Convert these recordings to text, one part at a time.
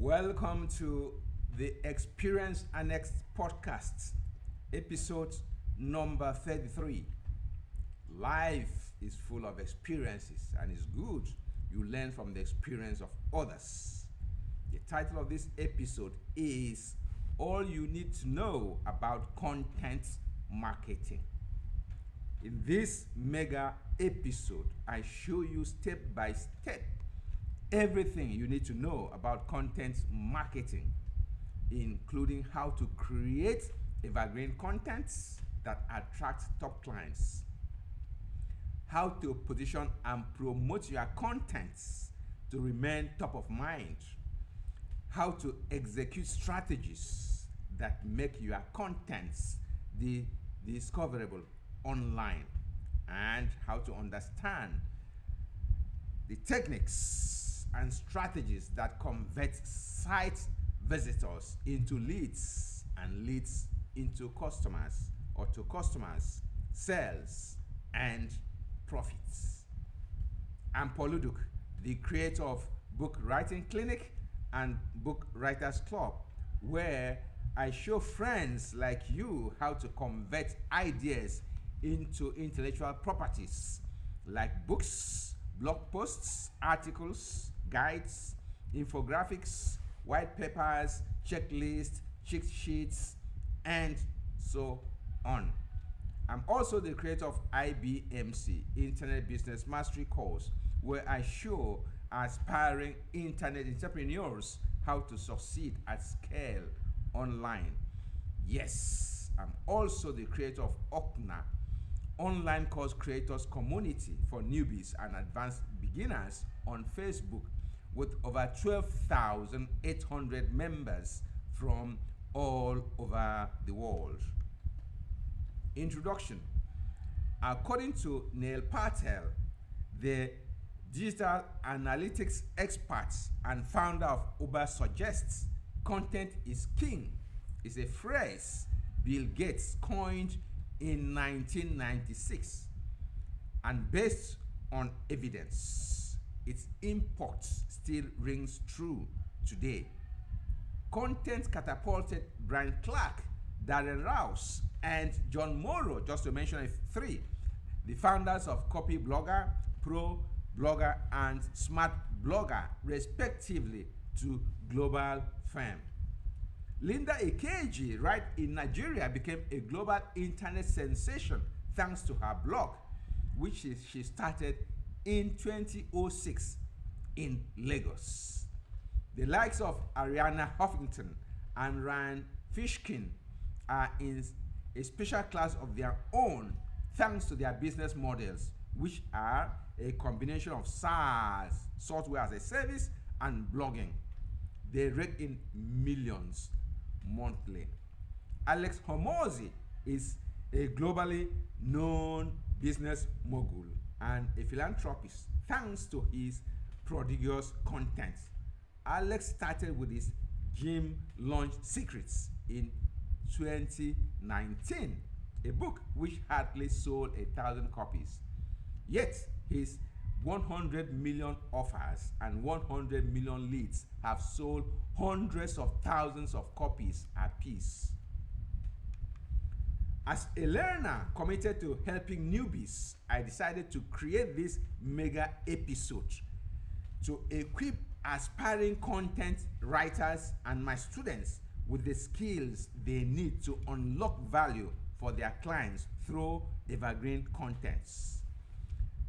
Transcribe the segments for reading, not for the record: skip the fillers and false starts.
Welcome to the Experience Annex podcast, episode number 33. Life is full of experiences, and it's good you learn from the experience of others. The title of this episode is All You Need to Know About Content Marketing. In this mega episode, I show you step by step everything you need to know about content marketing, including how to create evergreen content that attracts top clients, how to position and promote your content to remain top of mind, how to execute strategies that make your content discoverable online, and how to understand the techniques and strategies that convert site visitors into leads and leads into customers, or to customers, sales, and profits. I'm Paul Uduk, the creator of Book Writing Clinic and Book Writers Club, where I show friends like you how to convert ideas into intellectual properties like books, blog posts, articles, guides, infographics, white papers, checklists, cheat sheets, and so on. I'm also the creator of IBMC, Internet Business Mastery Course, where I show aspiring internet entrepreneurs how to succeed at scale online. Yes, I'm also the creator of Okna, online course creators community for newbies and advanced beginners on Facebook, with over 12,800 members from all over the world. Introduction. According to Neil Patel, the digital analytics expert and founder of UberSuggest, content is king is a phrase Bill Gates coined in 1996, and based on evidence, its impact still rings true today. Content catapulted Brian Clark, Darren Rouse, and John Morrow, just to mention three, the founders of Copyblogger, Pro Blogger, and Smart Blogger, respectively, to global fame. Linda Ikeji, right in Nigeria, became a global internet sensation thanks to her blog, which she started in 2006 in Lagos. The likes of Arianna Huffington and Ryan Fishkin are in a special class of their own thanks to their business models, which are a combination of SaaS, software as a service, and blogging. They rake in millions monthly. Alex Hormozi is a globally known business mogul and a philanthropist thanks to his prodigious content. Alex started with his Gym Launch Secrets in 2019, a book which hardly sold 1,000 copies. Yet his 100 million offers and 100 million leads have sold hundreds of thousands of copies apiece. As a learner committed to helping newbies, I decided to create this mega episode to equip aspiring content writers and my students with the skills they need to unlock value for their clients through evergreen contents.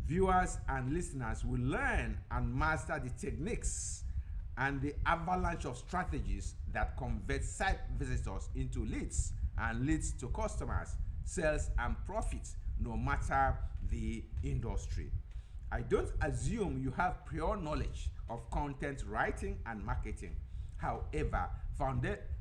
Viewers and listeners will learn and master the techniques and the avalanche of strategies that convert site visitors into leads and leads to customers, sales, and profits, no matter the industry. I don't assume you have prior knowledge of content writing and marketing. However,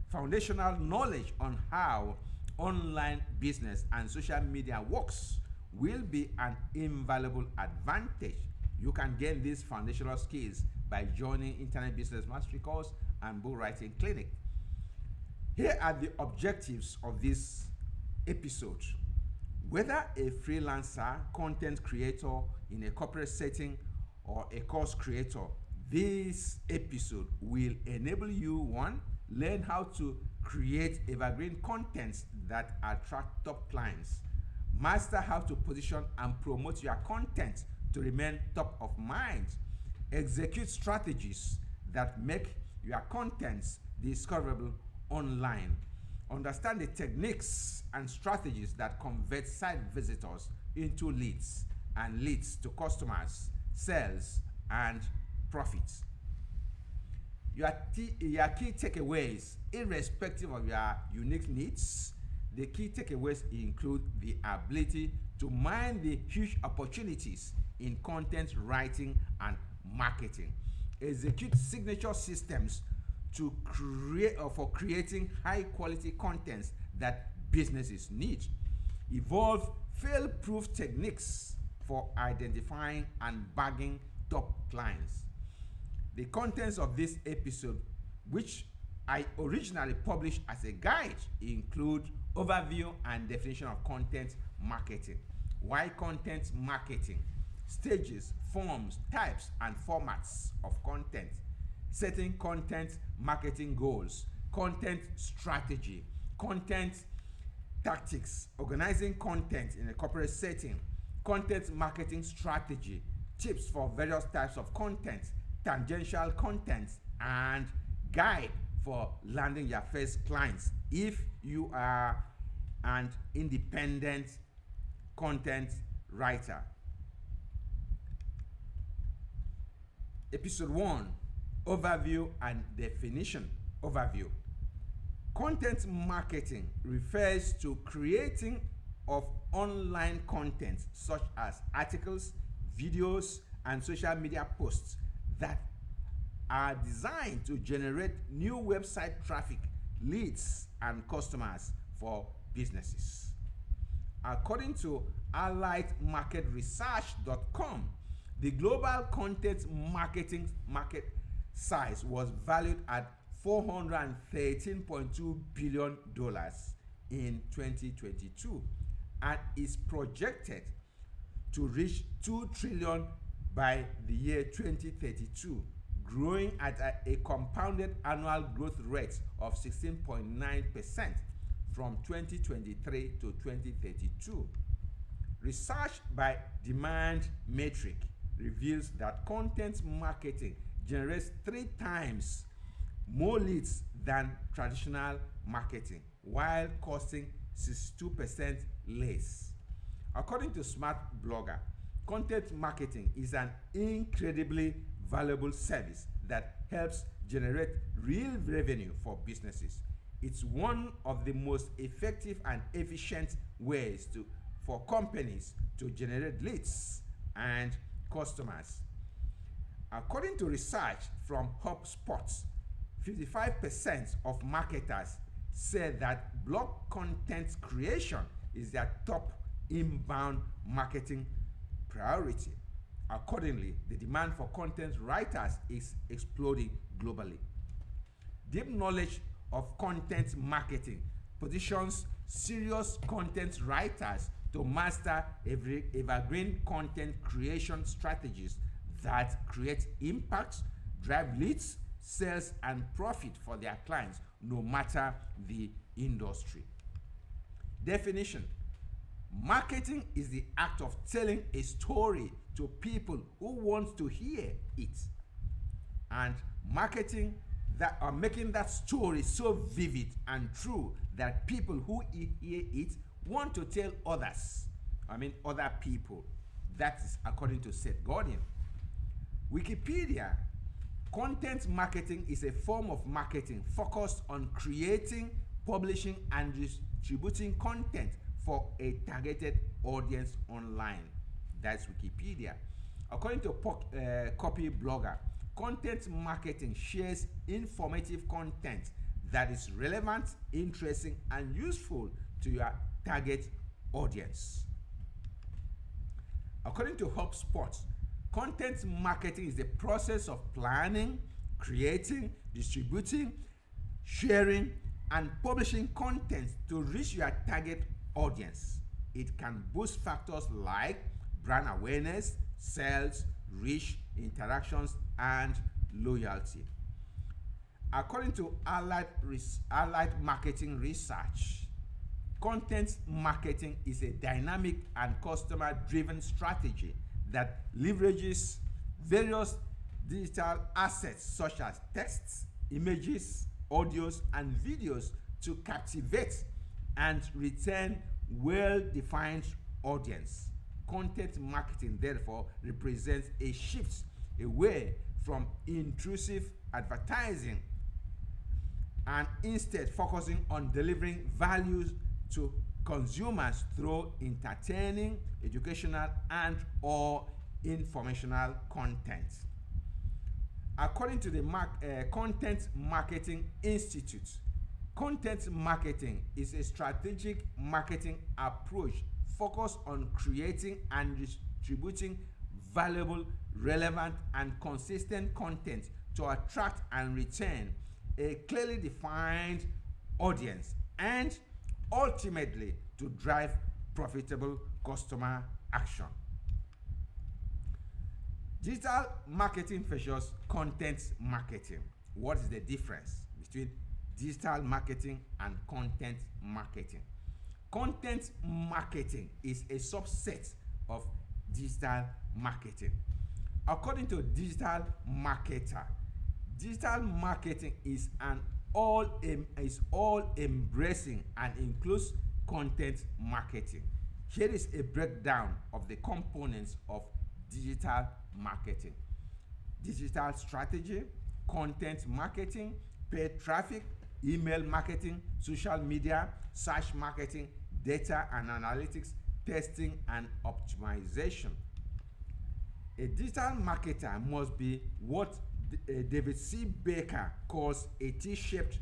foundational knowledge on how online business and social media works will be an invaluable advantage. You can gain these foundational skills by joining Internet Business Mastery Course and Book Writing Clinic. Here are the objectives of this episode. Whether a freelancer, content creator in a corporate setting, or a course creator, This episode will enable you, one, learn how to create evergreen contents that attract top clients, master how to position and promote your content to remain top of mind, execute strategies that make your contents discoverable online, understand the techniques and strategies that convert site visitors into leads and leads to customers, sales, and profits. Your key takeaways, irrespective of your unique needs, the key takeaways include the ability to mine the huge opportunities in content writing and marketing, execute signature systems to create or for creating high quality contents that businesses need, evolve fail-proof techniques for identifying and bagging top clients. The contents of this episode, which I originally published as a guide, include overview and definition of content marketing, why content marketing, stages, forms, types, and formats of content, setting content marketing goals, content strategy, content tactics, organizing content in a corporate setting, content marketing strategy, tips for various types of content, tangential content, and guide for landing your first clients if you are an independent content writer. Episode 1, Overview and Definition. Overview. Content marketing refers to creating of online content such as articles, videos, and social media posts that are designed to generate new website traffic, leads, and customers for businesses. According to AlliedMarketResearch.com, the global content marketing market size was valued at $413.2 billion in 2022 and is projected to reach $2 trillion by the year 2032, growing at a compounded annual growth rate of 16.9% from 2023 to 2032. Research by Demand Metric reveals that content marketing generates 3 times more leads than traditional marketing, while costing 62% less. According to Smart Blogger, content marketing is an incredibly valuable service that helps generate real revenue for businesses. It's one of the most effective and efficient ways for companies to generate leads and customers. According to research from HubSpot, 55% of marketers say that blog content creation is their top inbound marketing priority. Accordingly, the demand for content writers is exploding globally. Deep knowledge of content marketing positions serious content writers to master evergreen content creation strategies that create impact, drive leads, sales, and profit for their clients, no matter the industry. Definition. Marketing is the act of telling a story to people who want to hear it, and marketing that are making that story so vivid and true that people who hear it want to tell others, other people. That is according to Seth Godin. Wikipedia. Content marketing is a form of marketing focused on creating, publishing, and distributing content for a targeted audience online. That's Wikipedia. According to Copyblogger, content marketing shares informative content that is relevant, interesting, and useful to your target audience. According to HubSpot, content marketing is the process of planning, creating, distributing, sharing, and publishing content to reach your target audience. It can boost factors like brand awareness, sales, reach, interactions, and loyalty. According to Allied Marketing Research, content marketing is a dynamic and customer-driven strategy that leverages various digital assets such as texts, images, audios, and videos to captivate and retain well-defined audience. Content marketing, therefore, represents a shift away from intrusive advertising and instead focusing on delivering values to consumers through entertaining, educational, and/or informational content. According to the Content Marketing Institute, content marketing is a strategic marketing approach focused on creating and distributing valuable, relevant, and consistent content to attract and retain a clearly defined audience and ultimately to drive profitable customer action. Digital marketing versus content marketing. What is the difference between digital marketing and content marketing? Content marketing is a subset of digital marketing. According to Digital Marketer, digital marketing is an all-embracing and includes content marketing. Here is a breakdown of the components of digital marketing: digital strategy, content marketing, paid traffic, email marketing, social media, search marketing, data and analytics, testing and optimization. A digital marketer must be what David C. Baker calls a T-shaped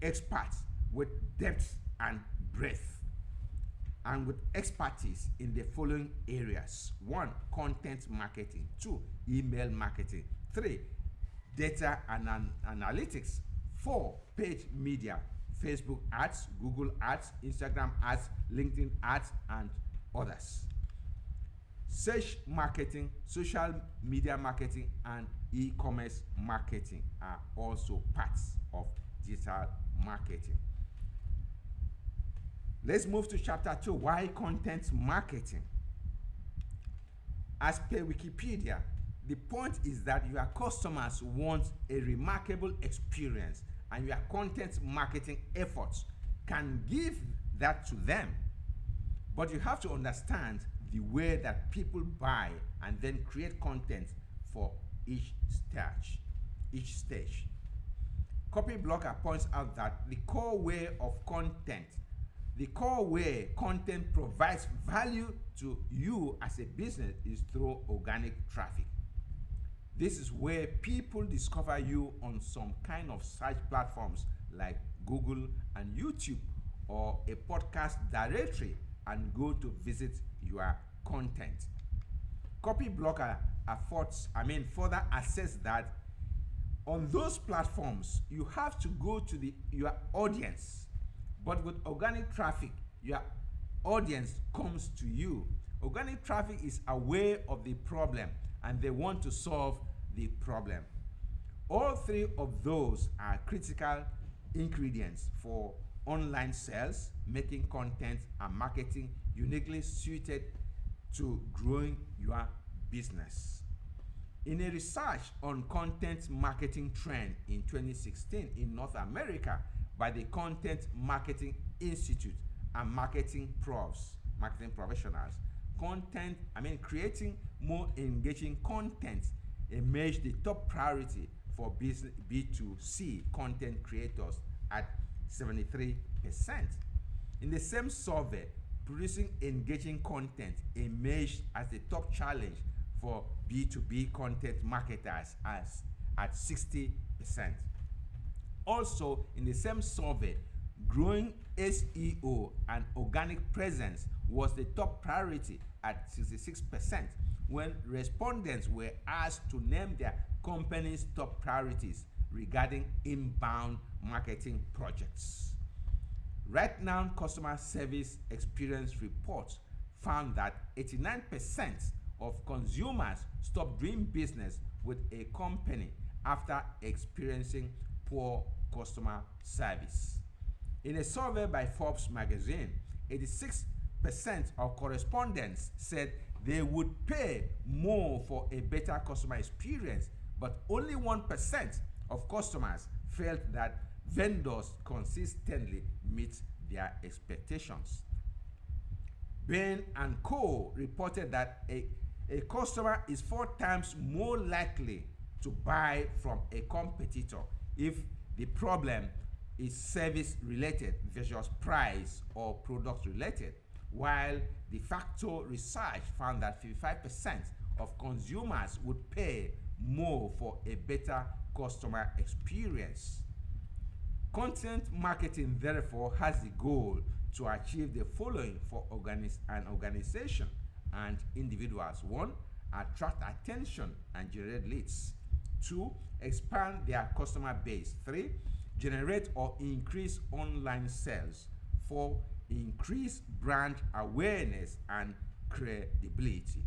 expert with depth and breadth and with expertise in the following areas. 1. Content marketing. 2. Email marketing. 3. Data and analytics. 4. Paid media. Facebook ads, Google ads, Instagram ads, LinkedIn ads, and others. Search marketing, social media marketing, and e-commerce marketing are also parts of digital marketing. Let's move to chapter 2, why content marketing? As per Wikipedia, the point is that your customers want a remarkable experience and your content marketing efforts can give that to them. But you have to understand the way that people buy and then create content for each stage. Copyblogger points out that the core way content provides value to you as a business is through organic traffic. This is where people discover you on some kind of search platforms like Google and YouTube, or a podcast directory, and go to visit your content. Copyblogger further assess that on those platforms you have to go to your audience, but with organic traffic your audience comes to you. Organic traffic is aware of the problem and they want to solve the problem. All three of those are critical ingredients for online sales, making content and marketing uniquely suited to growing your business. In a research on content marketing trend in 2016 in North America by the Content Marketing Institute and marketing pros, marketing professionals, creating more engaging content emerged the top priority for B2C content creators at 73%. In the same survey, producing engaging content emerged as the top challenge for B2B content marketers at 60%. Also, in the same survey, growing SEO and organic presence was the top priority at 66% when respondents were asked to name their company's top priorities regarding inbound marketing projects. Right Now customer service experience reports found that 89% of consumers stopped doing business with a company after experiencing poor customer service. In a survey by Forbes magazine, 86% of correspondents said they would pay more for a better customer experience, but only 1% of customers felt that vendors consistently meet their expectations. Bain and Co. reported that a customer is 4 times more likely to buy from a competitor if the problem is service-related, versus price or product-related, while the Facto research found that 55% of consumers would pay more for a better customer experience. Content marketing, therefore, has the goal to achieve the following for an organization and individuals. 1. Attract attention and generate leads. 2. Expand their customer base. 3. Generate or increase online sales. 4. Increase brand awareness and credibility.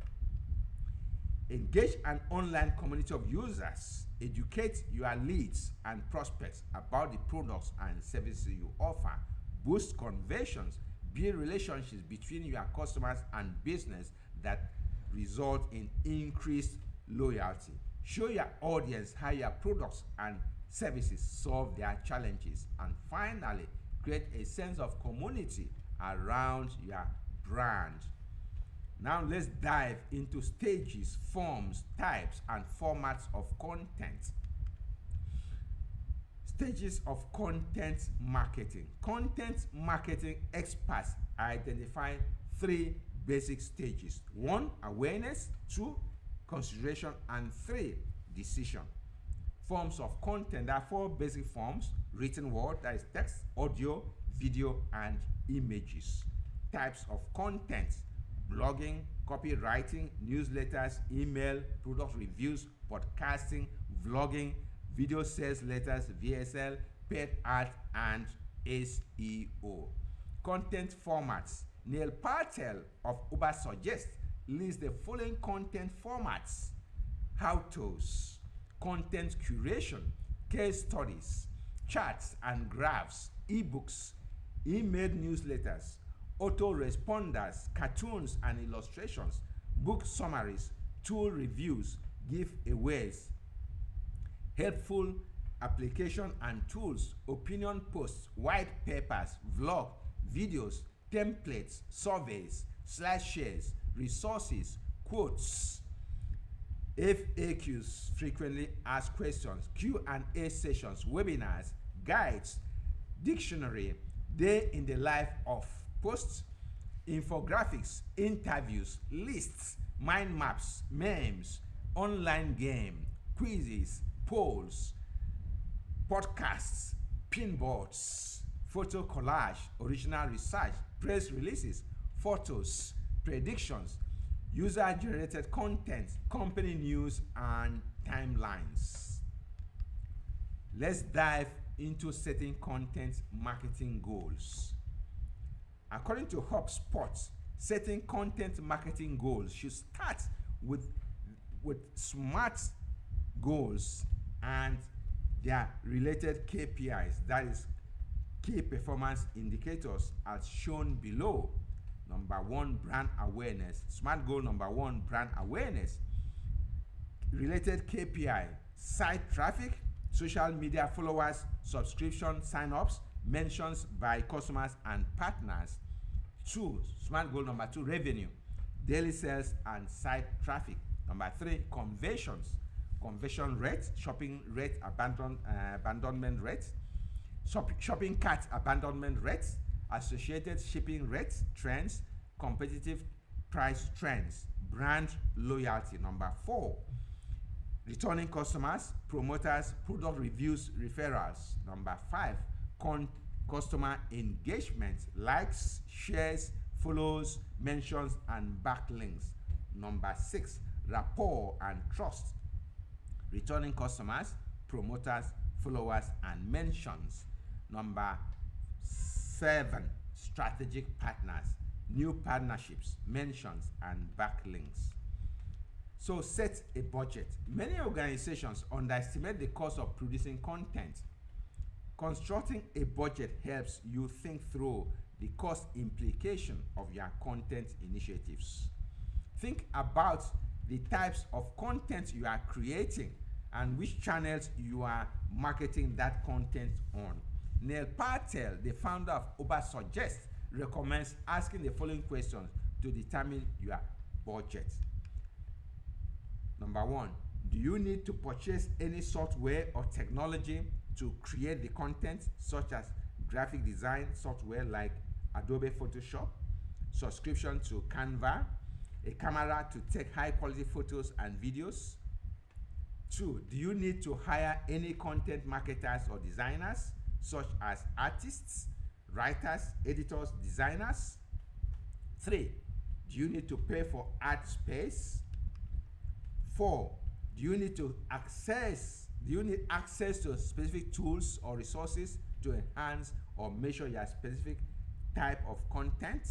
Engage an online community of users. Educate your leads and prospects about the products and services you offer. Boost conversions. Build relationships between your customers and business that result in increased loyalty. Show your audience how your products and services solve their challenges. And finally, create a sense of community around your brand. Now let's dive into stages, forms, types, and formats of content. Stages of content marketing. Content marketing experts identify 3 basic stages. 1, awareness. 2, consideration. And 3, decision. Forms of content. There are 4 basic forms: written word, that is text, audio, video, and images. Types of content: blogging, copywriting, newsletters, email, product reviews, podcasting, vlogging, video sales letters, VSL, paid ad, and SEO. Content formats. Neil Patel of UberSuggest lists the following content formats: how-tos, content curation, case studies, charts and graphs, ebooks, email newsletters, autoresponders, cartoons and illustrations, book summaries, tool reviews, giveaways, helpful application and tools, opinion posts, white papers, vlog, videos, templates, surveys, slideshares, resources, quotes, FAQs, frequently asked questions, Q&A sessions, webinars, guides, dictionary, day in the life of, posts, infographics, interviews, lists, mind maps, memes, online game, quizzes, polls, podcasts, pinboards, photo collage, original research, press releases, photos, predictions, user-generated content, company news, and timelines. Let's dive into setting content marketing goals. According to HubSpot, setting content marketing goals should start with SMART goals and their related KPIs, that is, key performance indicators, as shown below. Number 1, brand awareness. SMART goal number 1, brand awareness. Related KPI: site traffic, social media followers, subscription sign-ups, mentions by customers and partners. 2, SMART goal number 2, revenue, daily sales and site traffic. Number 3, conversions, conversion rate, shopping rate, abandonment rate, shopping cart abandonment rates, associated shipping rates, trends, competitive price trends, brand loyalty. Number 4, returning customers, promoters, product reviews, referrals. Number 5, customer engagement, likes, shares, follows, mentions, and backlinks. Number 6, rapport and trust, returning customers, promoters, followers, and mentions. Number 7, strategic partners, new partnerships, mentions, and backlinks. So set a budget. Many organizations underestimate the cost of producing content. Constructing a budget helps you think through the cost implication of your content initiatives. Think about the types of content you are creating and which channels you are marketing that content on. Neil Patel, the founder of UberSuggest, recommends asking the following questions to determine your budget. Number one, do you need to purchase any software or technology to create the content, such as graphic design software like Adobe Photoshop, subscription to Canva, a camera to take high quality photos and videos? Two, do you need to hire any content marketers or designers, such as artists, writers, editors, designers? Three, do you need to pay for ad space? Four, do you need access to specific tools or resources to enhance or measure your specific type of content?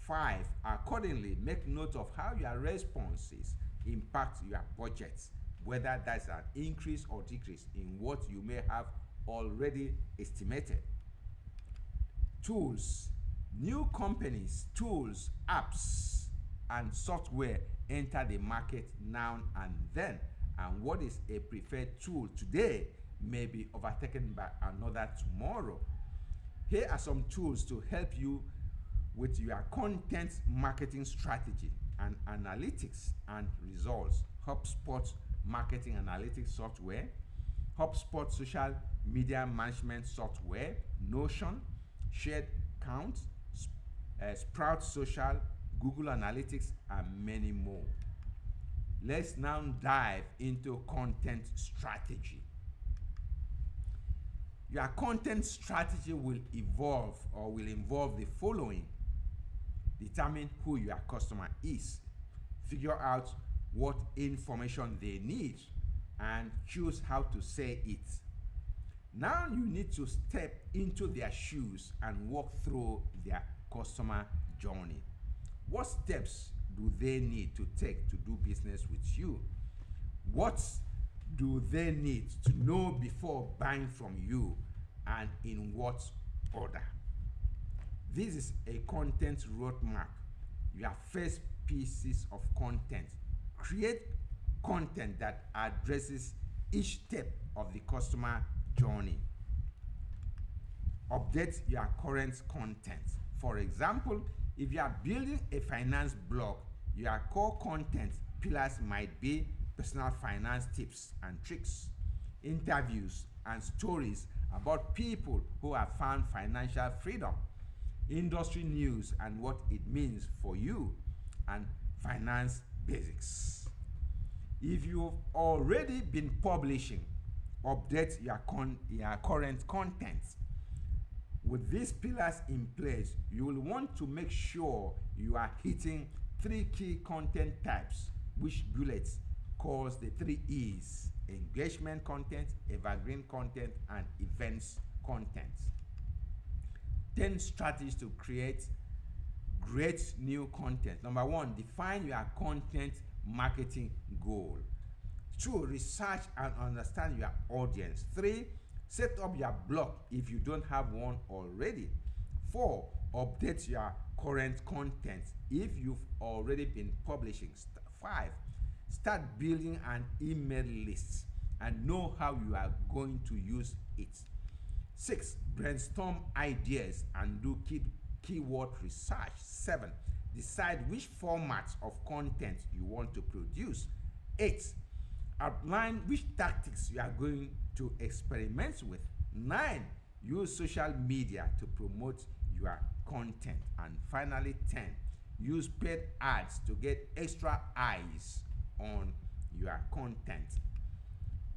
Five, accordingly, make note of how your responses impact your budgets, whether that's an increase or decrease in what you may have already estimated. Tools. New companies, tools, apps, and software enter the market now and then, and what is a preferred tool today may be overtaken by another tomorrow. Here are some tools to help you with your content marketing strategy and analytics and results. HubSpot marketing analytics software, HubSpot social media management software, Notion, Shared Count, Sprout Social, Google Analytics, and many more. Let's now dive into content strategy. Your content strategy will evolve or will involve the following. Determine who your customer is, figure out what information they need, and choose how to say it. Now you need to step into their shoes and walk through their customer journey. What steps do they need to take to do business with you? What do they need to know before buying from you, and in what order? This is a content roadmap. Your first pieces of content. Create content that addresses each step of the customer journey. Update your current content. For example, if you are building a finance blog, your core content pillars might be personal finance tips and tricks, interviews and stories about people who have found financial freedom, industry news and what it means for you, and finance basics. If you've already been publishing, update your current content. With these pillars in place, you will want to make sure you are hitting three key content types, which Bullets calls the three E's: engagement content, evergreen content, and events content. 10 strategies to create great new content. Number one, define your content marketing goal. Two, research and understand your audience. Three, set up your blog if you don't have one already. Four, update your current content if you've already been publishing. Five, start building an email list and know how you are going to use it. Six, brainstorm ideas and do keyword research. Seven, decide which formats of content you want to produce. Eight, outline which tactics you are going to experiment with. Nine, use social media to promote your content. And finally, 10, use paid ads to get extra eyes on your content.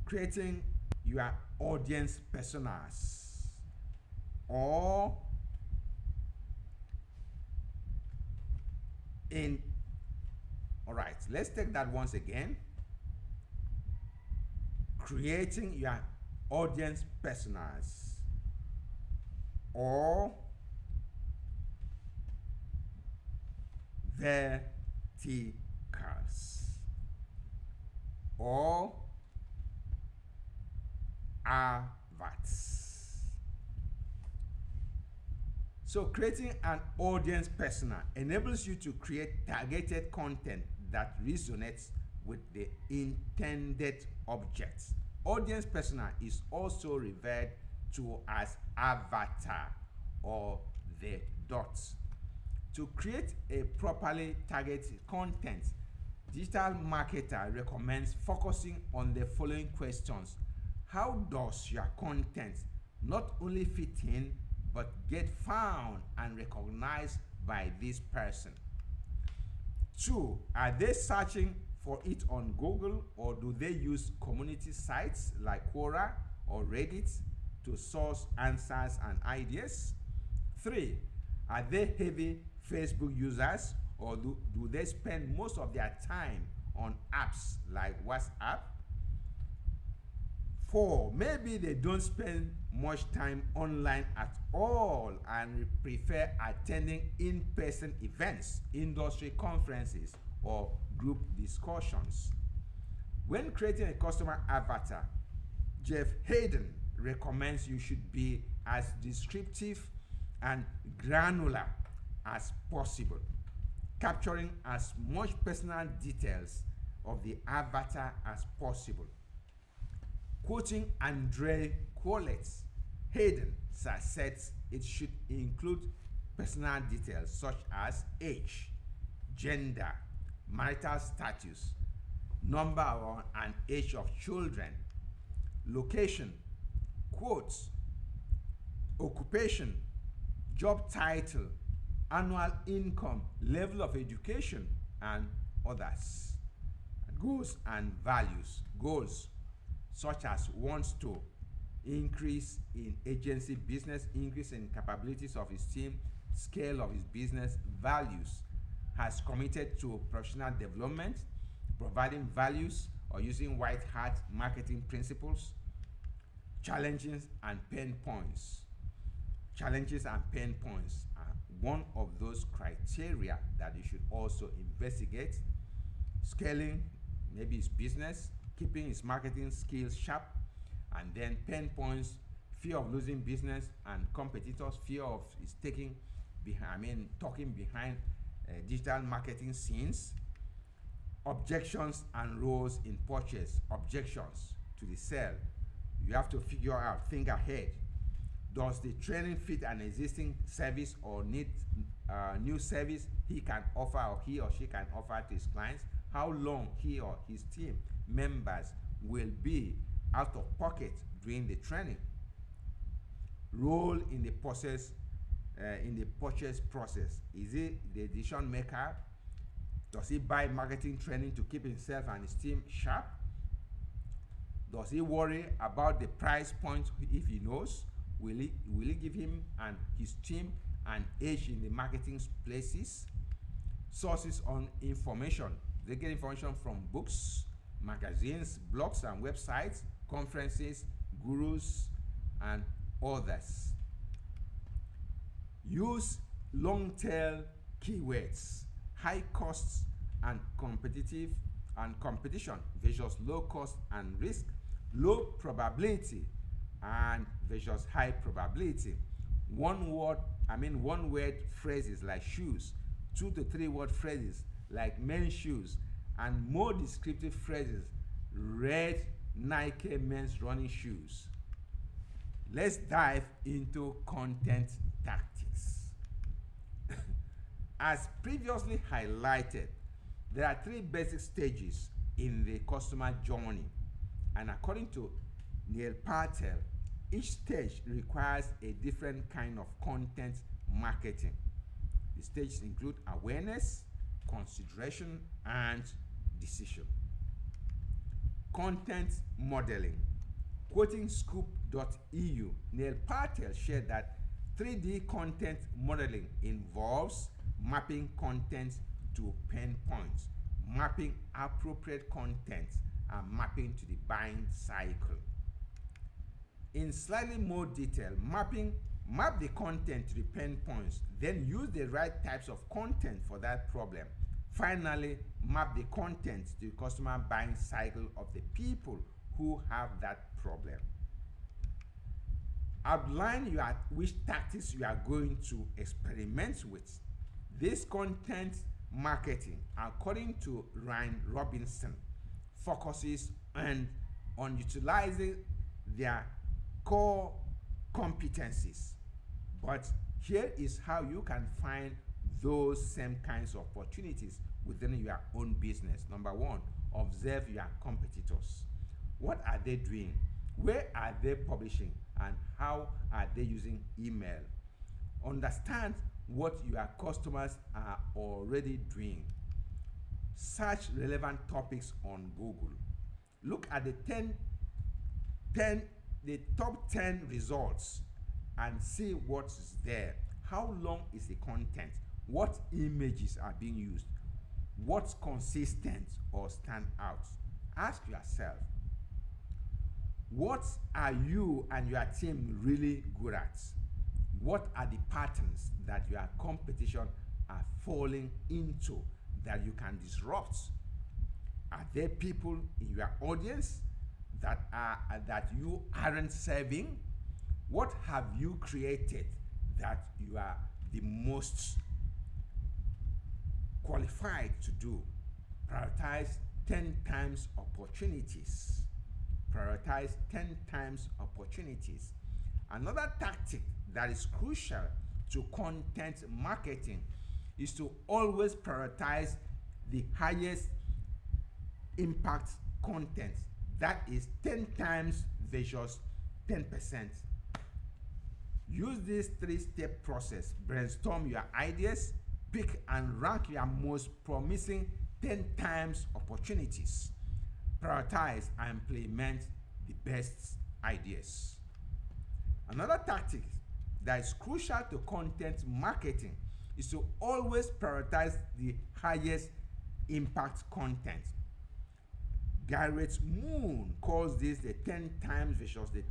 Creating your audience personas or in. All right, let's take that once again. Creating your audience personas or verticals. or AVATs. So creating an audience persona enables you to create targeted content that resonates with the intended objects. Audience persona is also referred to as avatar or the dots. To create a properly targeted content, digital marketer recommends focusing on the following questions. How does your content not only fit in, but get found and recognized by this person? 2, are they searching for it on Google, or do they use community sites like Quora or Reddit to source answers and ideas? 3, are they heavy Facebook users, or do they spend most of their time on apps like WhatsApp? 4, maybe they don't spend much time online at all and prefer attending in-person events, industry conferences, or group discussions. When creating a customer avatar, Jeff Hayden recommends you should be as descriptive and granular as possible, capturing as much personal details of the avatar as possible. Quoting Andre Corlett, Hayden says it should include personal details such as age, gender, marital status, number and age of children, location, quotes, occupation, job title, annual income, level of education, and others. Goals and values. Goals such as wants to increase in agency business, increase in capabilities of his team, scale of his business, values, has committed to professional development, providing values or using white hat marketing principles, challenges and pain points. Challenges and pain points are one of those criteria that you should also investigate. Scaling, maybe his business, keeping his marketing skills sharp, and then pain points, fear of losing business and competitors, fear of his talking behind digital marketing scenes, objections and roles in purchase, objections to the sale. You have to figure out, think ahead. Does the training fit an existing service or need a new service he can offer or he or she can offer to his clients? How long he or his team members will be out of pocket during the training? Role in the process, in the purchase process. Is he the decision maker? Does he buy marketing training to keep himself and his team sharp? Does he worry about the price point if he knows? Will he give him and his team an edge in the marketing places? Sources on information. They get information from books, magazines, blogs and websites, conferences, gurus, and others. Use long-tail keywords, high costs and competitive and competition versus low cost and risk, low probability and versus high probability. One word phrases like shoes, 2 to 3 word phrases like men's shoes, and more descriptive phrases, red Nike men's running shoes. Let's dive into content tactics. As previously highlighted, there are 3 basic stages in the customer journey, and according to Neil Patel, each stage requires a different kind of content marketing. The stages include awareness, consideration, and decision. Content modeling. Quoting Scoop.eu, Neil Patel shared that 3D content modeling involves mapping content to pain points, mapping appropriate content, and mapping to the buying cycle. In slightly more detail, map the content to the pain points, then use the right types of content for that problem. Finally, map the content to the customer buying cycle of the people who have that problem. Outline which tactics you are going to experiment with. This content marketing, according to Ryan Robinson, focuses on utilizing their core competencies. But here is how you can find those same kinds of opportunities within your own business. Number one, observe your competitors. What are they doing? Where are they publishing? And how are they using email? Understand what your customers are already doing. Search relevant topics on Google. Look at the top 10 results and see what's there. How long is the content? What images are being used? What's consistent or stand out? Ask yourself, what are you and your team really good at? What are the patterns that your competition are falling into that you can disrupt? Are there people in your audience that you aren't serving? What have you created that you are the most qualified to do? Prioritize 10 times opportunities. Prioritize 10 times opportunities. Another tactic that is crucial to content marketing is to always prioritize the highest impact content. That is 10 times versus 10%. Use this three-step process. Brainstorm your ideas, pick and rank your most promising 10 times opportunities. Prioritize and implement the best ideas. Another tactic that is crucial to content marketing is to always prioritize the highest impact content. Garrett Moon calls this the 10 times versus the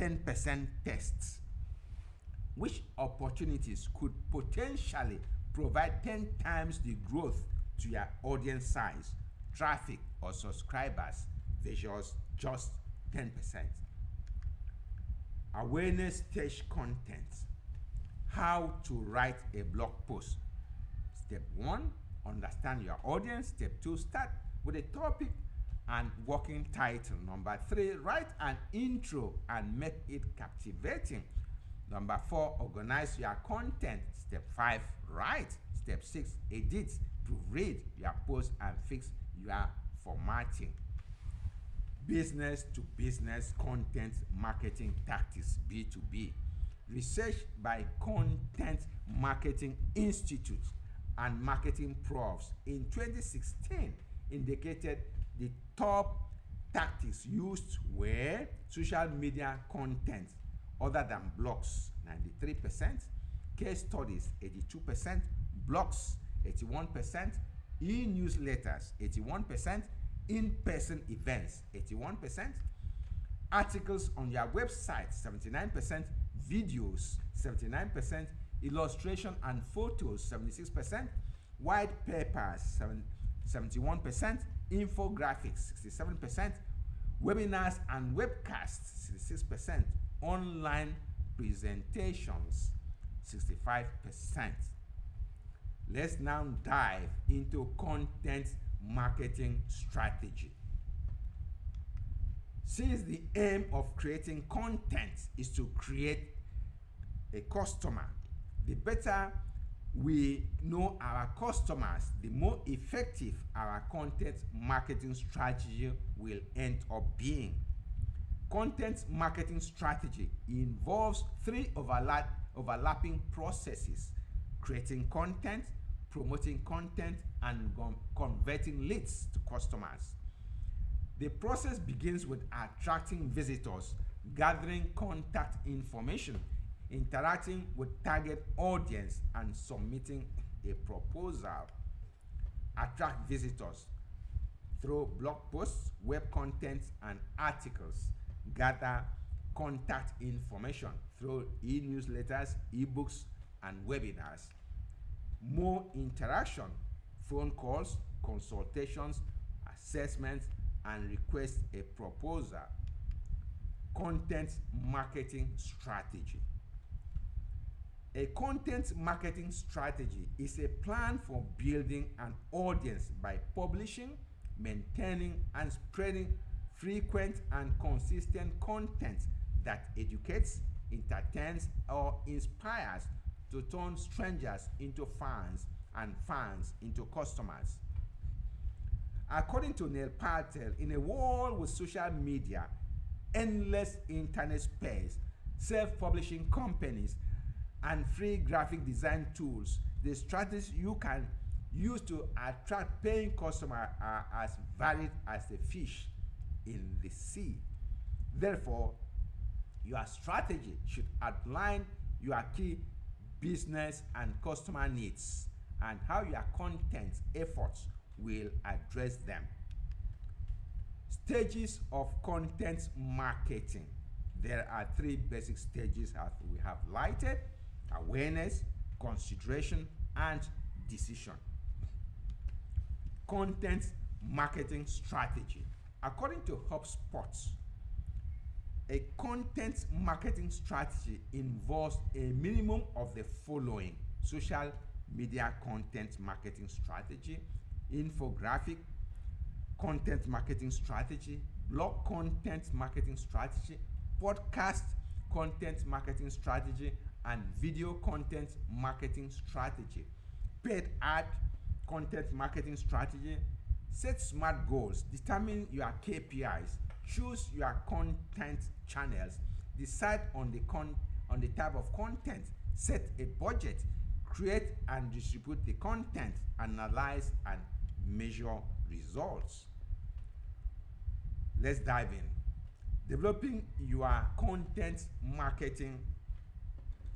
10% test. Which opportunities could potentially provide 10 times the growth to your audience size, traffic, or subscribers versus just 10%. Awareness stage content. How to write a blog post. Step 1, understand your audience. Step 2, start with a topic and working title. Number 3, write an intro and make it captivating. Number 4, organize your content. Step 5, write. Step 6, edit, proofread your post and fix your formatting. Business to business content marketing tactics, B2B. Research by Content Marketing Institute and marketing profs in 2016 indicated the top tactics used were social media content other than blogs, 93%, case studies, 82%, blogs, 81%, e-newsletters, 81%, in-person events, 81%, articles on your website, 79%, videos, 79%, illustration and photos, 76%, white papers, 71%, infographics, 67%, webinars and webcasts, 66%, online presentations, 65%. Let's now dive into content marketing strategy. Since the aim of creating content is to create a customer, the better we know our customers, the more effective our content marketing strategy will end up being. Content marketing strategy involves 3 overlapping processes: creating content, promoting content, and converting leads to customers. The process begins with attracting visitors, gathering contact information, interacting with target audience, and submitting a proposal. Attract visitors through blog posts, web content, and articles. Gather contact information through e-newsletters, ebooks, and webinars. More interaction phone calls, consultations, assessments, and request a proposal. Content marketing strategy. A content marketing strategy is a plan for building an audience by publishing, maintaining, and spreading frequent and consistent content that educates, entertains, or inspires to turn strangers into fans and fans into customers. According to Neil Patel, in a world with social media, endless internet space, self-publishing companies, and free graphic design tools, the strategies you can use to attract paying customers are as varied as the fish in the sea. Therefore, your strategy should outline your key business and customer needs and how your content efforts will address them. Stages of content marketing. There are three basic stages as we have lighted: awareness, consideration, and decision. Content marketing strategy. According to HubSpot, a content marketing strategy involves a minimum of the following: social media content marketing strategy, infographic content marketing strategy, blog content marketing strategy, podcast content marketing strategy, and video content marketing strategy, paid ad content marketing strategy. Set smart goals, determine your KPIs, choose your content channels, decide on the type of content, set a budget, create and distribute the content, analyze and measure results. Let's dive in. Developing your content marketing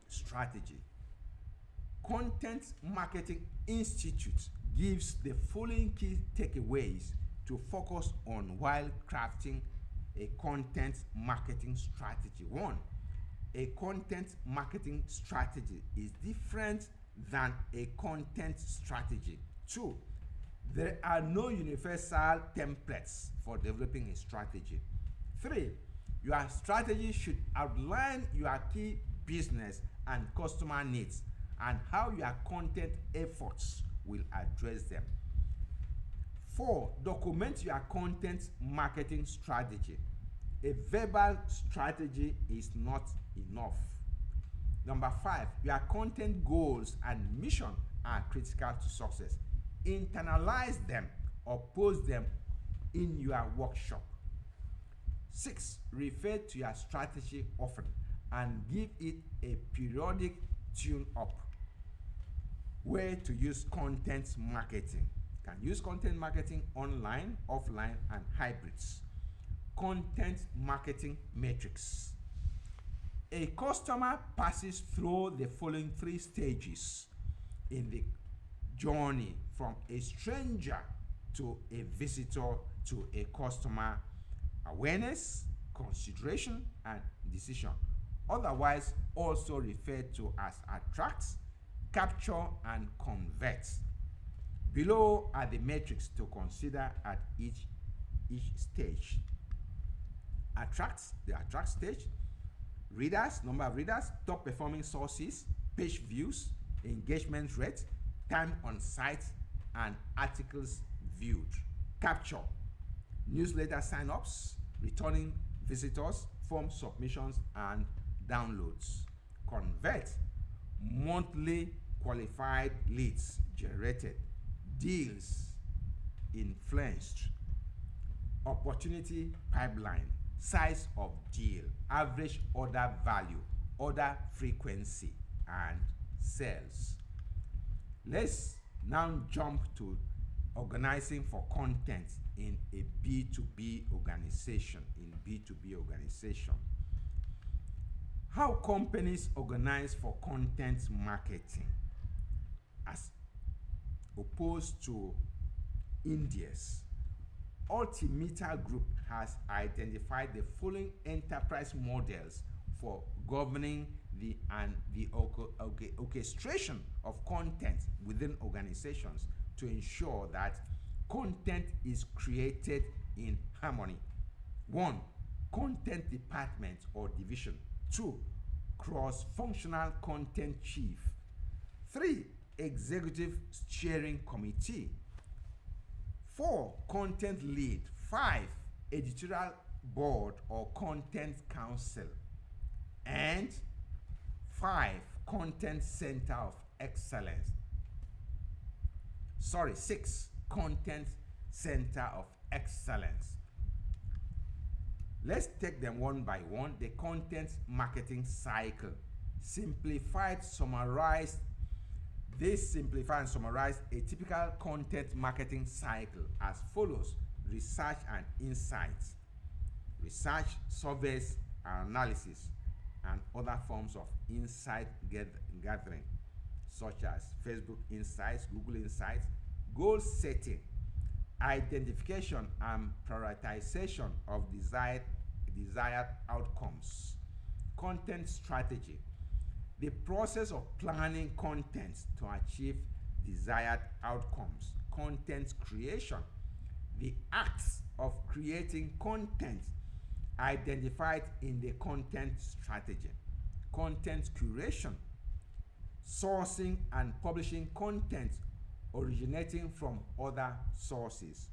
strategy. Content Marketing Institute gives the following key takeaways to focus on while crafting a content marketing strategy. 1. A content marketing strategy is different than a content strategy. 2. There are no universal templates for developing a strategy. 3. Your strategy should outline your key business and customer needs and how your content efforts will address them. 4. Document your content marketing strategy. A verbal strategy is not enough. Number 5. Your content goals and mission are critical to success. Internalize them or post them in your workshop. 6. Refer to your strategy often and give it a periodic tune-up. Where to use content marketing. You can use content marketing online, offline, and hybrids. Content marketing metrics. A customer passes through the following three stages in the journey from a stranger to a visitor to a customer: awareness, consideration, and decision, otherwise also referred to as attract, capture, and convert. Below are the metrics to consider at each stage. Attracts, the attract stage: readers, number of readers, top performing sources, page views, engagement rate, time on site, and articles viewed. Capture: newsletter sign-ups, returning visitors, form submissions, and downloads. Convert: monthly qualified leads generated, deals influenced, opportunity pipeline, size of deal, average order value, order frequency, and sales. Let's now jump to organizing for content in a B2B organization. How companies organize for content marketing as opposed to India's. Ultimeter Group has identified the following enterprise models for governing the orchestration of content within organizations to ensure that content is created in harmony. 1. Content department or division. 2. Cross-functional content chief. 3. Executive steering committee. 4. Content lead. 5. Editorial board or content council. And 5. Content center of excellence. 6. Content center of excellence. Let's take them one by one. The content marketing cycle. Simplify and summarize a typical content marketing cycle as follows: research and insights, research, surveys, analysis, and other forms of insight gathering, such as Facebook Insights, Google Insights, goal setting, identification and prioritization of desired outcomes, content strategy, the process of planning content to achieve desired outcomes, content creation, the acts of creating content identified in the content strategy, content curation, sourcing and publishing content originating from other sources,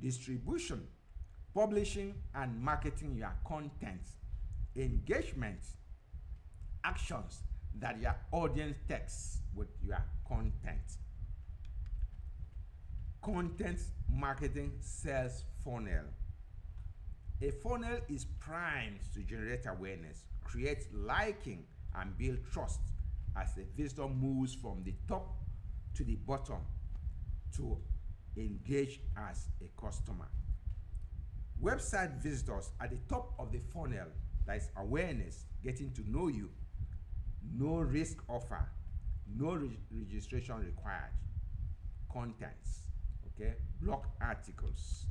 distribution, publishing and marketing your content, engagement, actions that your audience takes with your content. Content marketing sales funnel. A funnel is primed to generate awareness, create liking, and build trust as a visitor moves from the top to the bottom to engage as a customer. Website visitors at the top of the funnel, that is awareness, getting to know you, no risk offer, no registration required, contents, okay, blog articles,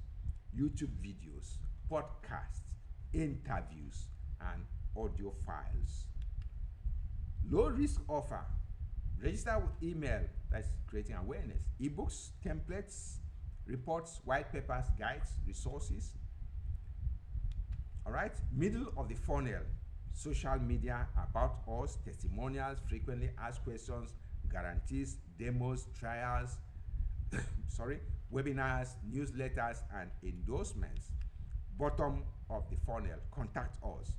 YouTube videos, podcasts, interviews, and audio files. Low risk offer, register with email, that's creating awareness, ebooks, templates, reports, white papers, guides, resources. All right, middle of the funnel, social media, about us, testimonials, frequently asked questions, guarantees, demos, trials, webinars, newsletters, and endorsements. Bottom of the funnel, contact us,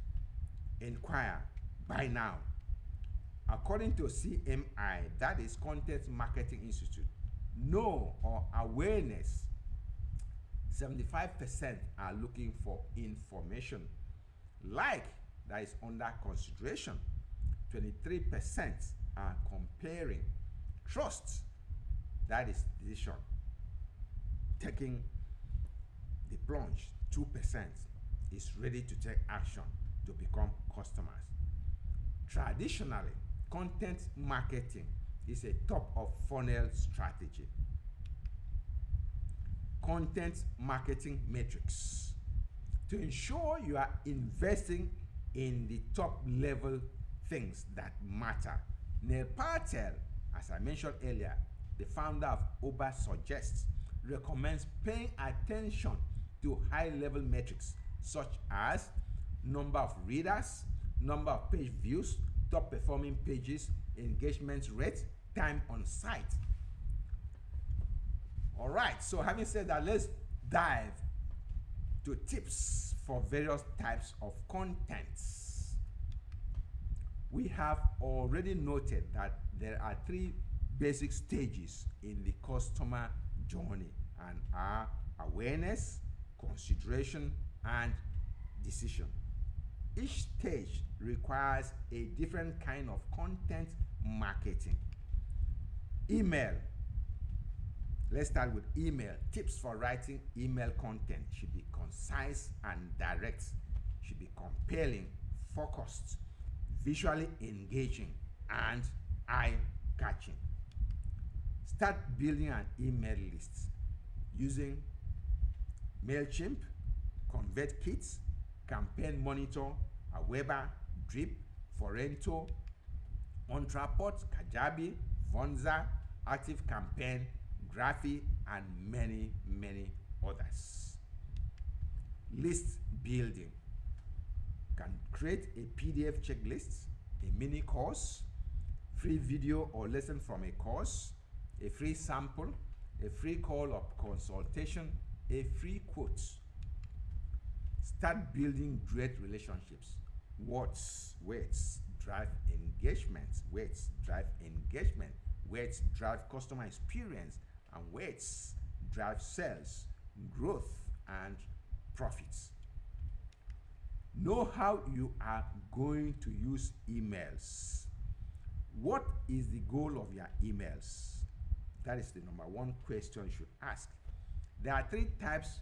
inquire, buy now. According to CMI, that is Content Marketing Institute, know or awareness, 75% are looking for information. Like, that is under consideration, 23% are comparing. Trust, that is decision, taking the plunge, 2% is ready to take action to become customers. Traditionally, content marketing is a top of funnel strategy. Content marketing metrics. To ensure you are investing in the top level things that matter. Neil Patel, as I mentioned earlier, the founder of UberSuggest, recommends paying attention to high level metrics such as number of readers, number of page views, top performing pages, engagement rate, time on site. All right, so having said that, let's dive to tips for various types of contents. We have already noted that there are 3 basic stages in the customer journey and are awareness, consideration, and decision. Each stage requires a different kind of content marketing. Email. Let's start with email. Tips for writing email content should be concise and direct, should be compelling, focused, visually engaging, and eye-catching. Start building an email list using MailChimp, ConvertKit, Campaign Monitor, Aweber, Drip, Forento, Ontraport, Kajabi, Vonza, ActiveCampaign, photography, and many, many others. List building. Can create a PDF checklist, a mini course, free video or lesson from a course, a free sample, a free call up consultation, a free quote. Start building great relationships. Words drive engagement. Words drive engagement. Words drive customer experience, and words drive sales, growth, and profits. Know how you are going to use emails. What is the goal of your emails? That is the number one question you should ask. There are three types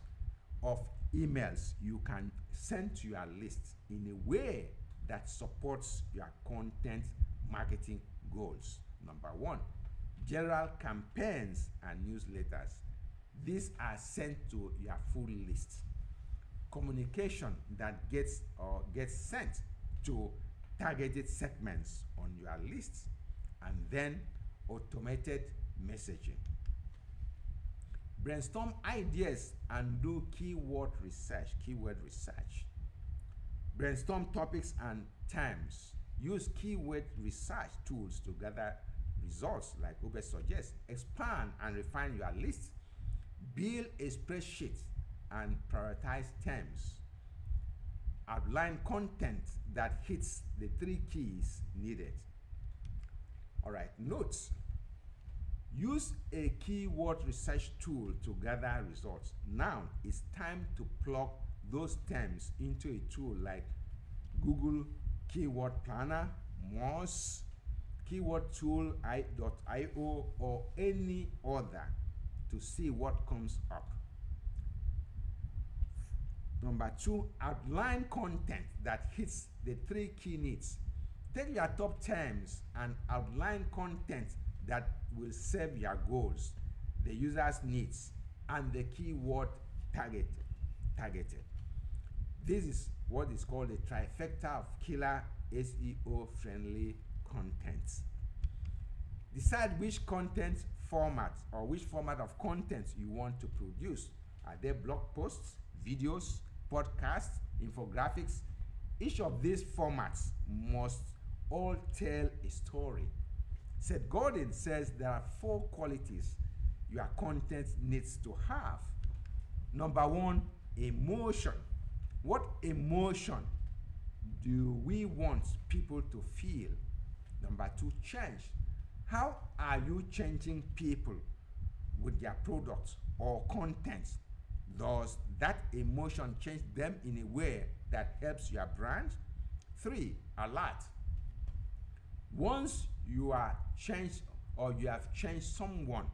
of emails you can send to your list in a way that supports your content marketing goals. Number one, general campaigns and newsletters. These are sent to your full list. Communication that gets sent to targeted segments on your list, and then automated messaging. Brainstorm ideas and do keyword research. Brainstorm topics and terms. Use keyword research tools to gather results like UberSuggest. Expand and refine your list. Build a spreadsheet and prioritize terms. Outline content that hits the three keys needed. All right, notes. Use a keyword research tool to gather results. Now it's time to plug those terms into a tool like Google Keyword Planner, Moz, Keyword Tool.io, or any other to see what comes up. Number two, outline content that hits the three key needs. Take your top terms and outline content that will serve your goals, the user's needs, and the keyword targeted. This is what is called the trifecta of killer SEO-friendly content. Decide which content format or which format of content you want to produce. Are there blog posts, videos, podcasts, infographics? Each of these formats must all tell a story. Seth Godin says there are four qualities your content needs to have. Number one, emotion. What emotion do we want people to feel? Number two, change. How are you changing people with your products or content? Does that emotion change them in a way that helps your brand? Three, alert. Once you are changed or you have changed someone,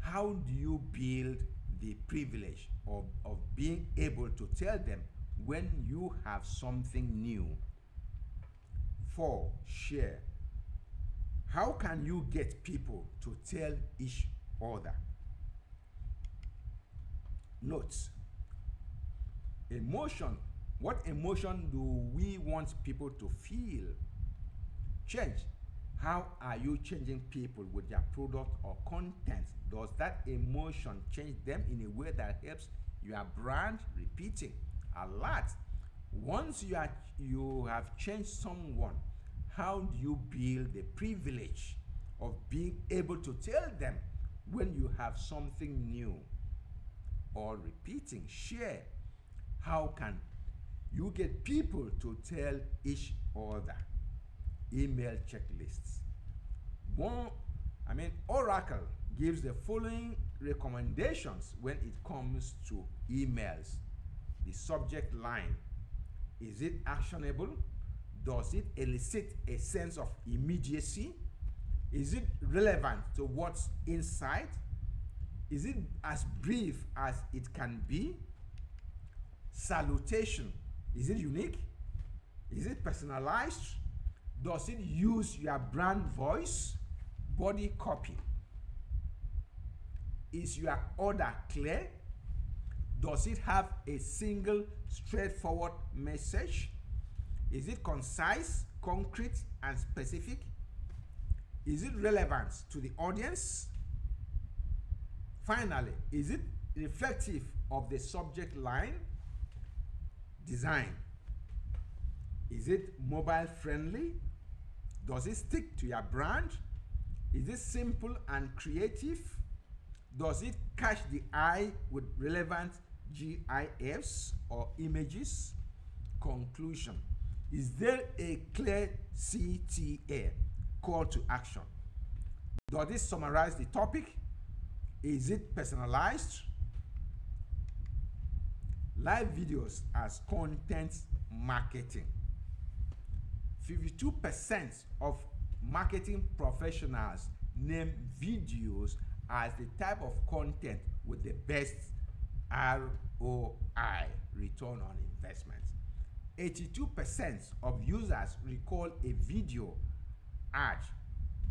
how do you build the privilege of being able to tell them when you have something new? Four, share. How can you get people to tell each other? Notes. Emotion. What emotion do we want people to feel? Change. How are you changing people with your product or content? Does that emotion change them in a way that helps your brand? Repeating, alert. Once you have changed someone, how do you build the privilege of being able to tell them when you have something new? Or repeating, share. How can you get people to tell each other? Email checklists. Oracle gives the following recommendations when it comes to emails. The subject line. Is it actionable? Does it elicit a sense of immediacy? Is it relevant to what's inside? Is it as brief as it can be? Salutation. Is it unique? Is it personalized? Does it use your brand voice? Body copy. Is your order clear? Does it have a single straightforward message? Is it concise, concrete, and specific? Is it relevant to the audience? Finally, is it reflective of the subject line design? Is it mobile friendly? Does it stick to your brand? Is it simple and creative? Does it catch the eye with relevant GIFs or images? Conclusion. Is there a clear CTA, call to action? Does it summarize the topic? Is it personalized? Live videos as content marketing. 52% of marketing professionals name videos as the type of content with the best ROI, return on investment. 82% of users recall a video ad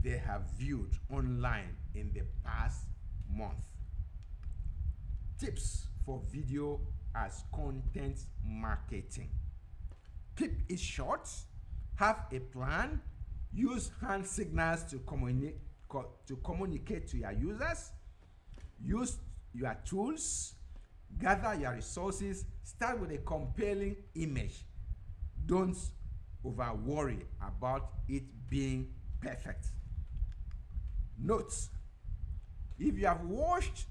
they have viewed online in the past month. Tips for video as content marketing. Keep it short, have a plan, use hand signals to communicate to your users, use your tools, gather your resources, start with a compelling image. Don't over worry about it being perfect. Notes: if you have watched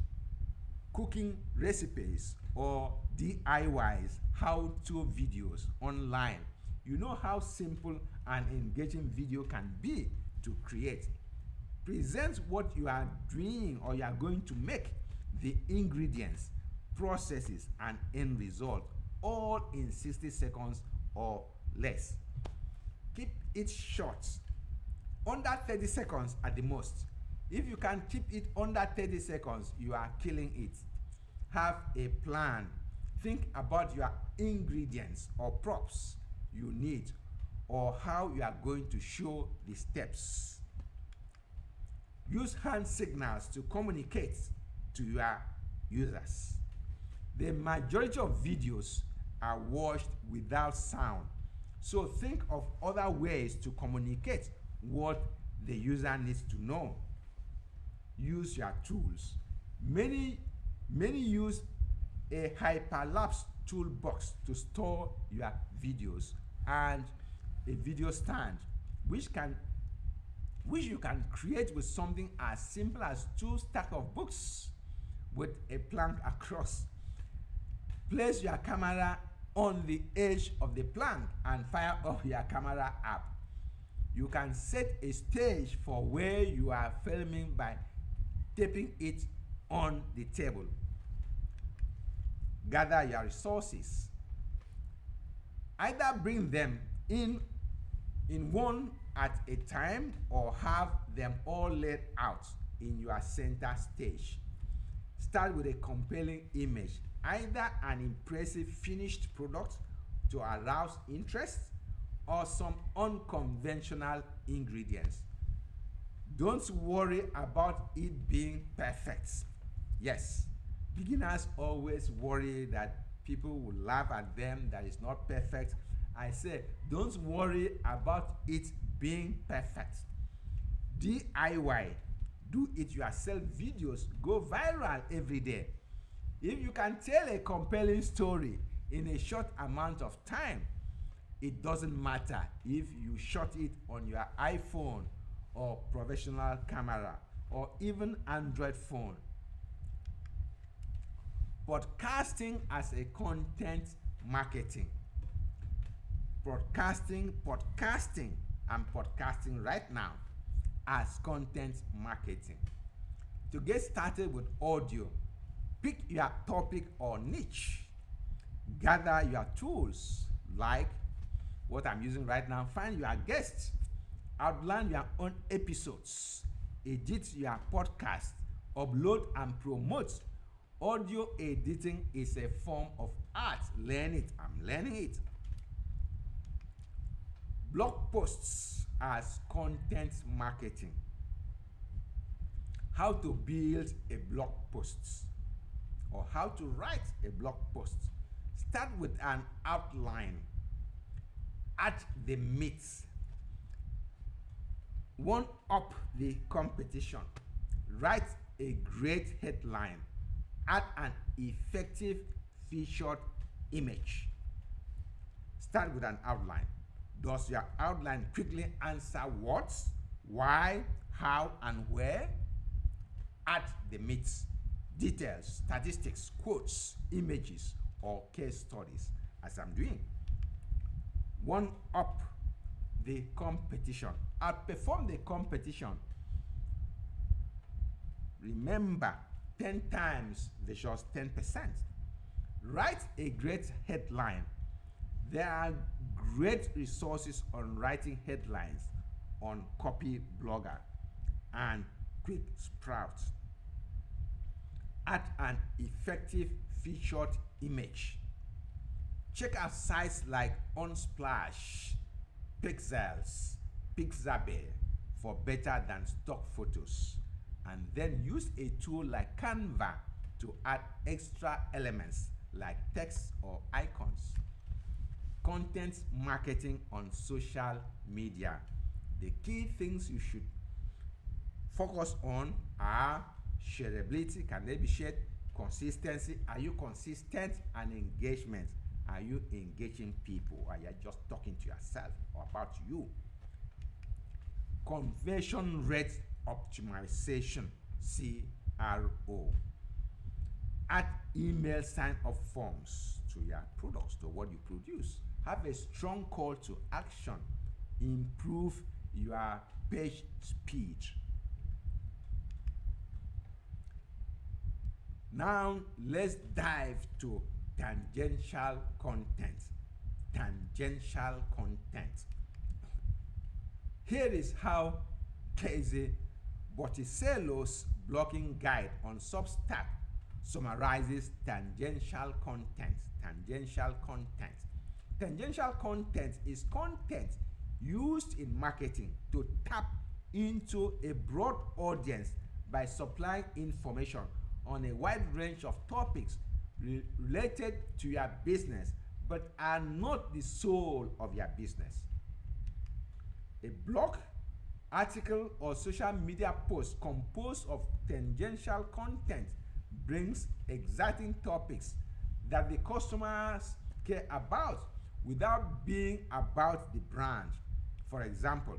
cooking recipes or DIYs, how-to videos online, you know how simple and engaging video can be to create. Present what you are doing or you are going to make, the ingredients, processes, and end result, all in 60 seconds or less. Keep it short, under 30 seconds at the most. If you can keep it under 30 seconds, you are killing it. Have a plan. Think about your ingredients or props you need or how you are going to show the steps. Use hand signals to communicate to your users. The majority of videos are watched without sound, so think of other ways to communicate what the user needs to know. Use your tools. Many use a hyperlapse toolbox to store your videos and a video stand, which you can create with something as simple as 2 stacks of books with a plank across. Place your camera on the edge of the plank and fire off your camera app. You can set a stage for where you are filming by taping it on the table. Gather your resources. Either bring them in one at a time or have them all laid out in your center stage. Start with a compelling image, either an impressive finished product to arouse interest or some unconventional ingredients. Don't worry about it being perfect. Yes, beginners always worry that people will laugh at them, that it's not perfect. I say, don't worry about it being perfect. DIY, do it yourself videos go viral every day. If you can tell a compelling story in a short amount of time, it doesn't matter if you shot it on your iPhone or professional camera or even Android phone. Podcasting as a content marketing. Podcasting right now as content marketing. To get started with audio, pick your topic or niche. Gather your tools like what I'm using right now. Find your guests. Outline your own episodes. Edit your podcast. Upload and promote. Audio editing is a form of art. Learn it. I'm learning it. Blog posts as content marketing. How to build a blog post or how to write a blog post. Start with an outline. At the meat. One up the competition. Write a great headline, add an effective featured image. Start with an outline. Does your outline quickly answer what, why, how, and where? Add the meat, details, statistics, quotes, images, or case studies, as I'm doing. One up the competition, outperform the competition. Remember, 10 times versus 10%. Write a great headline. There are great resources on writing headlines on Copyblogger and Quick Sprout. Add an effective featured image. Check out sites like Unsplash, Pixels, Pixabay for better than stock photos, and then use a tool like Canva to add extra elements like text or icons. Content marketing on social media. The key things you should focus on are shareability, can they be shared? Consistency, are you consistent? And engagement, are you engaging people? Or are you just talking to yourself or about you? Conversion rate optimization, CRO. Add email sign-up forms to your products, to what you produce. Have a strong call to action. Improve your page speed. Now let's dive to tangential content. Tangential content. Here is how Casey Botticello's blogging guide on Substack summarizes tangential content. Tangential content. Tangential content is content used in marketing to tap into a broad audience by supplying information on a wide range of topics related to your business but are not the soul of your business. A blog, article, or social media post composed of tangential content brings exciting topics that the customers care about without being about the brand. For example,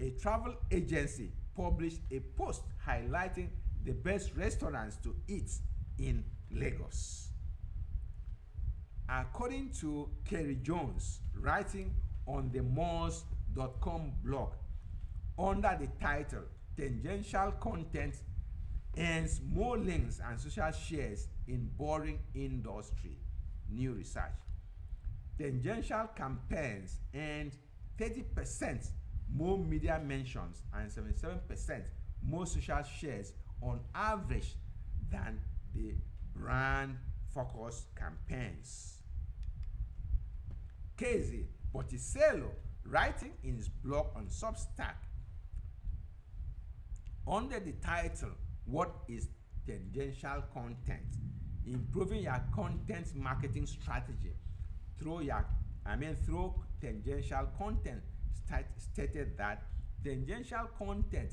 a travel agency published a post highlighting the best restaurants to eat in Lagos. According to Kerry Jones, writing on the Moz.com blog under the title Tangential Content Earns More Links and Social Shares in Boring Industry, New Research. Tangential campaigns earned 30% more media mentions and 77% more social shares on average than the brand-focused campaigns. Casey Botticello, writing in his blog on Substack under the title, What is Tangential Content? Improving your content marketing strategy through through tangential content, stated that tangential content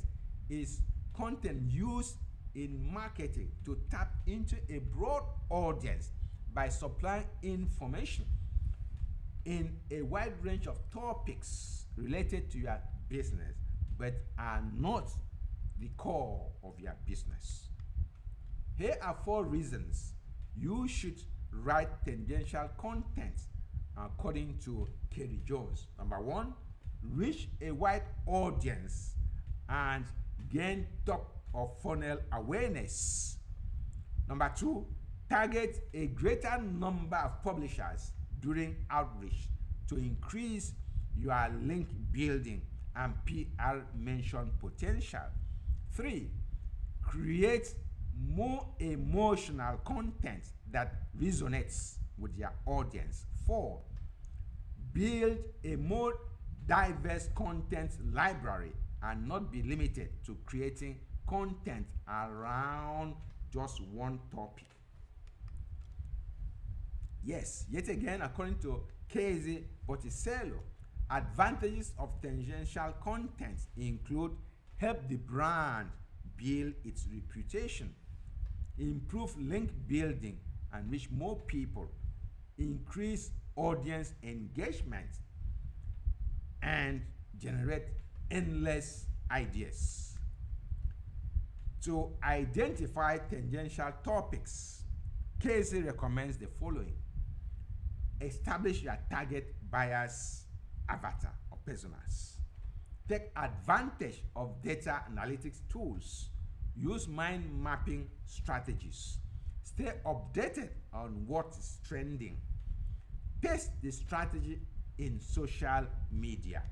is content used in marketing to tap into a broad audience by supplying information in a wide range of topics related to your business but are not the core of your business. Here are 4 reasons you should write tangential content according to Kerry Jones. Number 1, reach a wide audience and gain top of funnel awareness. Number 2, target a greater number of publishers during outreach to increase your link building and PR mention potential. 3, create more emotional content that resonates with your audience. 4, build a more diverse content library and not be limited to creating content around just one topic. Yes, yet again, according to Casey Botticello, advantages of tangential content include help the brand build its reputation, improve link building and reach more people, increase audience engagement, and generate endless ideas. To identify tangential topics, Casey recommends the following. Establish your target buyer's avatar or personas. Take advantage of data analytics tools. Use mind mapping strategies. Stay updated on what's trending. Test the strategy in social media.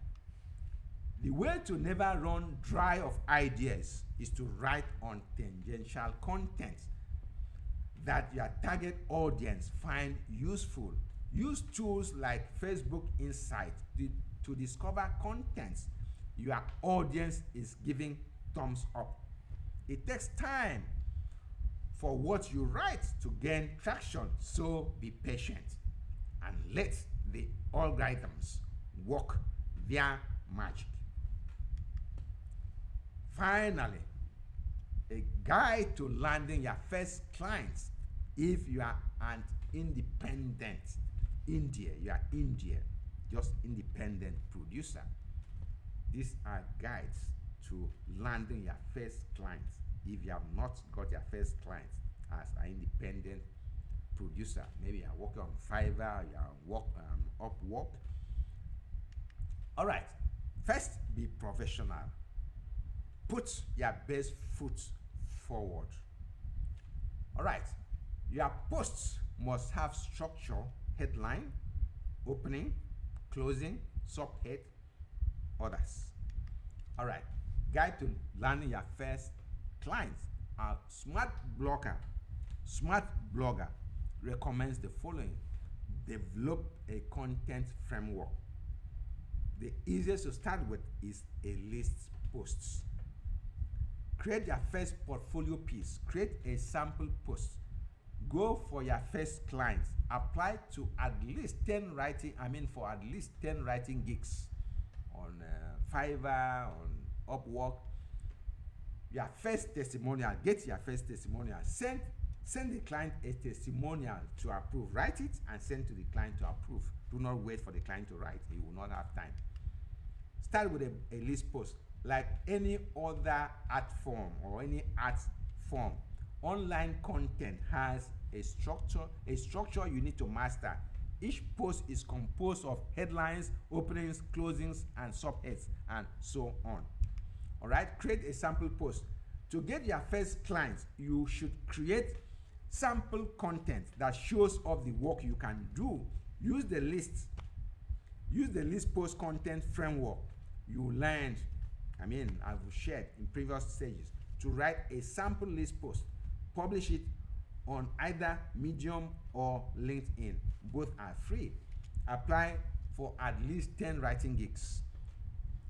The way to never run dry of ideas is to write on tangential content that your target audience find useful. Use tools like Facebook Insight to discover contents your audience is giving thumbs up. It takes time for what you write to gain traction, so be patient and let the algorithms work their magic. Finally, a guide to landing your first clients if you are an independent independent producer. These are guides to landing your first clients if you have not got your first clients as an independent producer. Maybe you are working on Fiverr, you are working on Upwork. All right, first, be professional. Put your best foot forward. All right, your posts must have structure: headline, opening, closing, subhead, others. All right, guide to landing your first clients. Our Smart Blogger recommends the following. Develop a content framework. The easiest to start with is a list posts. Create your first portfolio piece. Create a sample post. Go for your first clients. Apply to at least 10 writing gigs on Fiverr, on Upwork. Your first testimonial, get your first testimonial. Send the client a testimonial to approve. Write it and send to the client to approve. Do not wait for the client to write. You will not have time. Start with a list post. Like any other art form or any art form, online content has a structure you need to master. Each post is composed of headlines, openings, closings, and subheads, and so on. All right, create a sample post. To get your first clients, you should create sample content that shows off the work you can do. Use the list post content framework you learned, I've shared in previous stages, to write a sample list post. Publish it on either Medium or LinkedIn. Both are free. Apply for at least 10 writing gigs.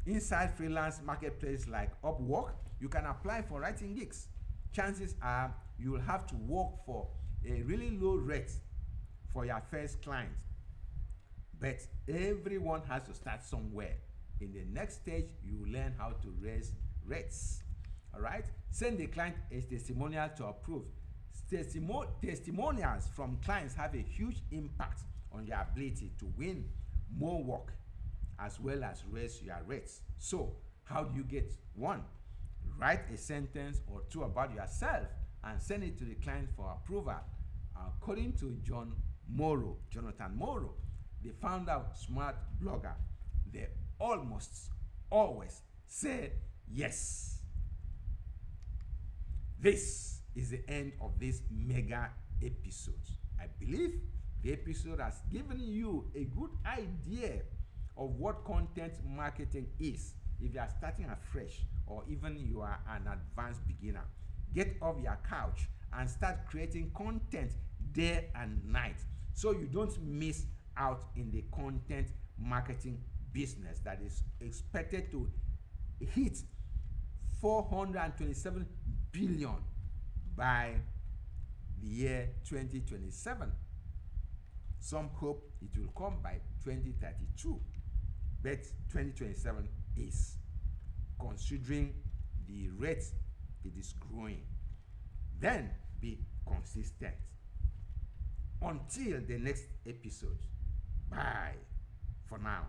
Inside freelance marketplace like Upwork, you can apply for writing gigs. Chances are you will have to work for a really low rate for your first client. But everyone has to start somewhere. In the next stage, you learn how to raise rates. All right, send the client a testimonial to approve. Testimonials from clients have a huge impact on your ability to win more work as well as raise your rates. So how do you get one? Write a sentence or two about yourself and send it to the client for approval. According to Jonathan Morrow, the founder of Smart Blogger, they almost always say yes. This is the end of this mega episode. I believe the episode has given you a good idea of what content marketing is if you are starting afresh or even you are an advanced beginner. Get off your couch and start creating content day and night so you don't miss out in the content marketing business that is expected to hit $427 billion by the year 2027. Some hope it will come by 2032, but 2027 is, considering the rate it is growing. Then be consistent. Until the next episode. Bye for now.